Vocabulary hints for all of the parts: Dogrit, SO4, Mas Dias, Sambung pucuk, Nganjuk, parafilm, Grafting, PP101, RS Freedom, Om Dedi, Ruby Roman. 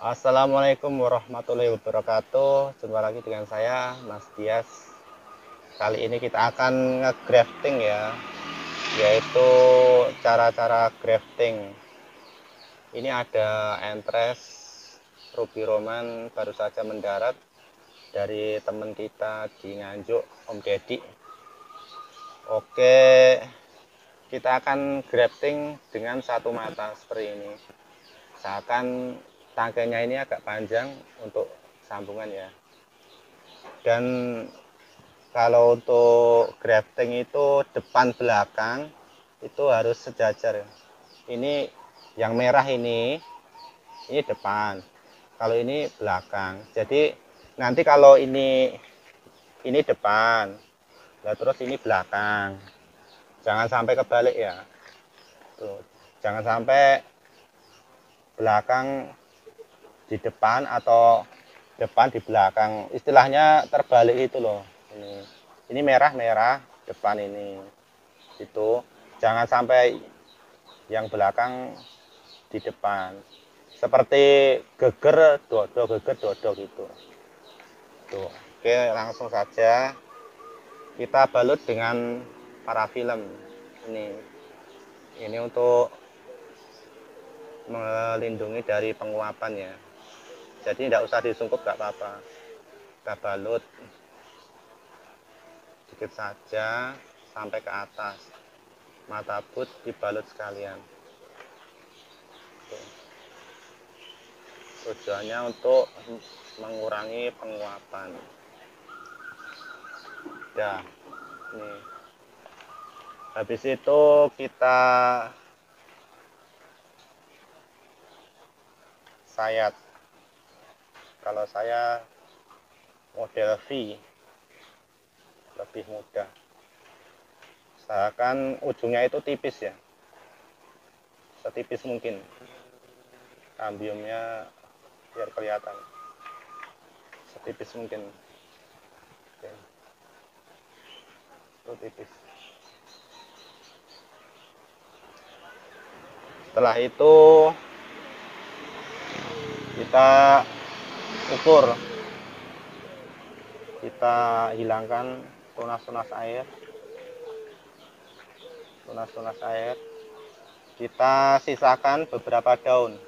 Assalamualaikum warahmatullahi wabarakatuh. Jumpa lagi dengan saya Mas Dias. Kali ini kita akan nge-grafting ya, yaitu cara-cara grafting. Ini ada entres Ruby Roman baru saja mendarat dari teman kita di Nganjuk, Om Dedi. Oke, kita akan grafting dengan satu mata seperti ini. Misalkan tangkainya ini agak panjang untuk sambungan ya. Dan kalau untuk grafting itu depan belakang itu harus sejajar. Ini yang merah ini depan. Kalau ini belakang. Jadi nanti kalau ini depan, nah terus ini belakang. Jangan sampai kebalik ya. Tuh, jangan sampai belakang di depan atau depan di belakang. Istilahnya terbalik itu loh. Ini merah-merah depan ini. Itu jangan sampai yang belakang di depan. Seperti geger dodok gitu. Tuh. Oke, langsung saja kita balut dengan parafilm. Ini untuk melindungi dari penguapan ya. Jadi tidak usah disungkup, nggak apa-apa. Kita balut sedikit saja sampai ke atas. Mata put dibalut sekalian. Tujuannya untuk mengurangi penguapan. Ya, ini. Habis itu kita sayat. Kalau saya model V lebih mudah. Usahakan ujungnya itu tipis ya, setipis mungkin, kambiumnya biar kelihatan setipis mungkin. Oke. Itu tipis. Setelah itu kita ukur, kita hilangkan tunas-tunas air, kita sisakan beberapa daun,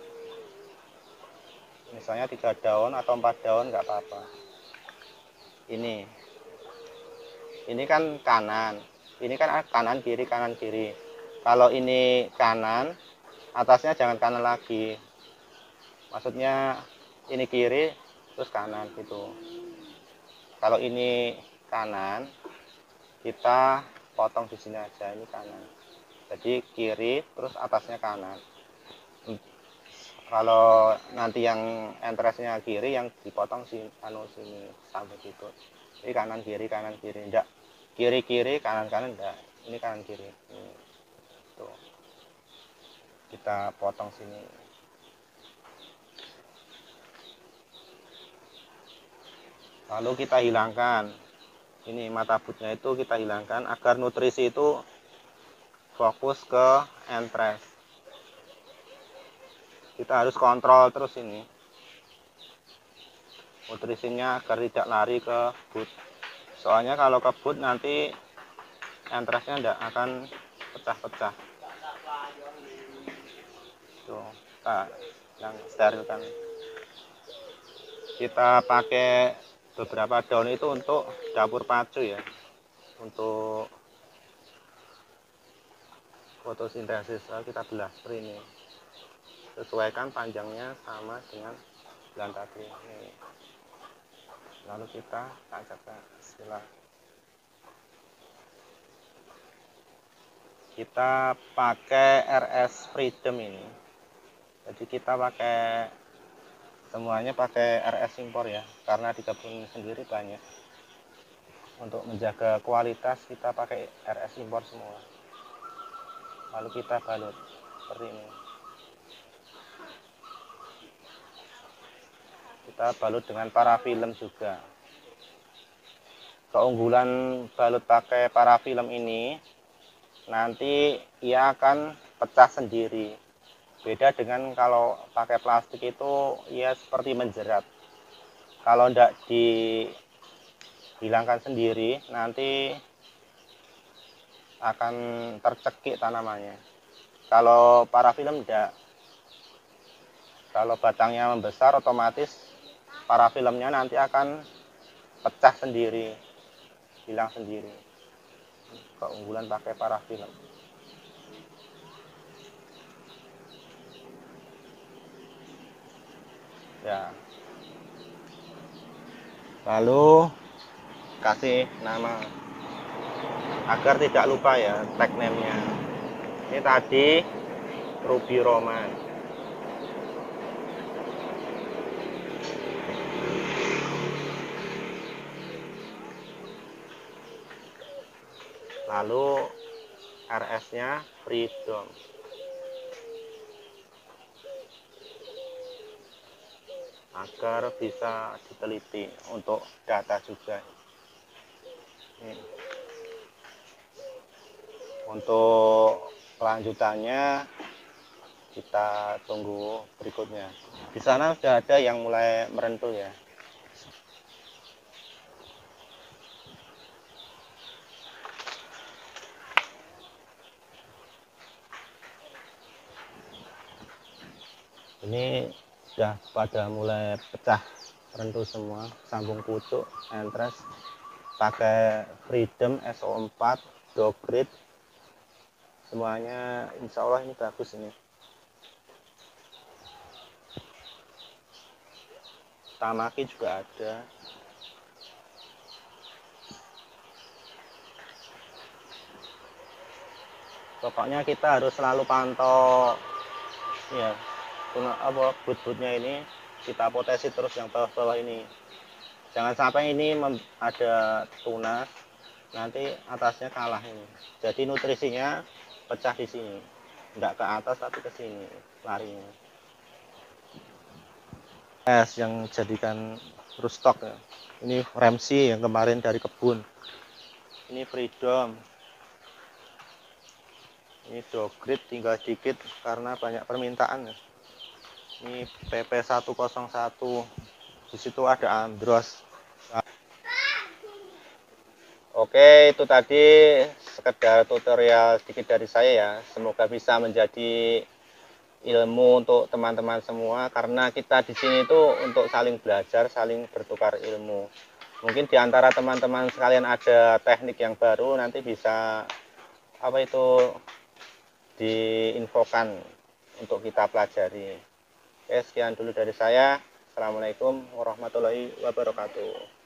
misalnya 3 daun atau 4 daun, nggak apa-apa. Ini kan kanan, ini kan kanan kiri, kanan kiri. Kalau ini kanan, atasnya jangan kanan lagi, maksudnya ini kiri terus kanan gitu. Kalau ini kanan, kita potong di sini aja, ini kanan. Jadi kiri terus atasnya kanan. Kalau nanti yang entresnya kiri, yang dipotong sini sampai gitu. Ini kanan kiri, enggak. Kiri kiri kanan kanan, enggak. Ini kanan kiri. Ini. Tuh. Kita potong sini. Lalu kita hilangkan. Ini mata putnya itu kita hilangkan agar nutrisi itu fokus ke entres. Kita harus kontrol terus ini. Nutrisinya agar tidak lari ke but. Soalnya kalau ke but nanti entresnya tidak akan pecah-pecah. Tuh, yang sterilkan. Kita pakai beberapa daun itu untuk dapur pacu ya, untuk fotosintesis. Kita belah seperti ini, sesuaikan panjangnya sama dengan bulan tadi. Lalu kita tancapkan, kita pakai RS Freedom ini. Jadi kita pakai semuanya, pakai RS impor ya, karena di kebun sendiri banyak. Untuk menjaga kualitas kita pakai RS impor semua. Lalu kita balut seperti ini. Kita balut dengan parafilm juga. Keunggulan balut pakai parafilm ini, nanti ia akan pecah sendiri. Beda dengan kalau pakai plastik itu ya seperti menjerat. Kalau tidak dihilangkan sendiri, nanti akan tercekik tanamannya. Kalau parafilm tidak. Kalau batangnya membesar, otomatis parafilmnya nanti akan pecah sendiri, hilang sendiri. Keunggulan pakai parafilm. Ya. Lalu kasih nama agar tidak lupa ya tag name-nya. Ini tadi Ruby Roman. Lalu RS-nya Freedom. Agar bisa diteliti untuk data juga. Ini. Untuk lanjutannya kita tunggu berikutnya. Di sana sudah ada yang mulai merentul ya. Ini sudah pada mulai pecah, rentu semua, sambung pucuk, entres, pakai Freedom, SO4, Dogrit, semuanya insya Allah ini bagus ini. Tamaki juga ada. Pokoknya kita harus selalu pantau ya. Apa but-butnya ini kita potesi terus yang bawah-bawah ini, jangan sampai ini ada tunas nanti atasnya kalah ini, jadi nutrisinya pecah di sini, tidak ke atas tapi ke sini larinya. Es yang jadikan rustok ya. Ini Ramsey yang kemarin dari kebun, ini Freedom, ini Dogrit tinggal dikit karena banyak permintaan ya. Ini PP101, di situ ada Andros. Oke, itu tadi sekedar tutorial sedikit dari saya ya. Semoga bisa menjadi ilmu untuk teman-teman semua, karena kita di sini itu untuk saling belajar, saling bertukar ilmu. Mungkin di antara teman-teman sekalian ada teknik yang baru, nanti bisa diinfokan untuk kita pelajari. Oke, sekian dulu dari saya. Assalamualaikum warahmatullahi wabarakatuh.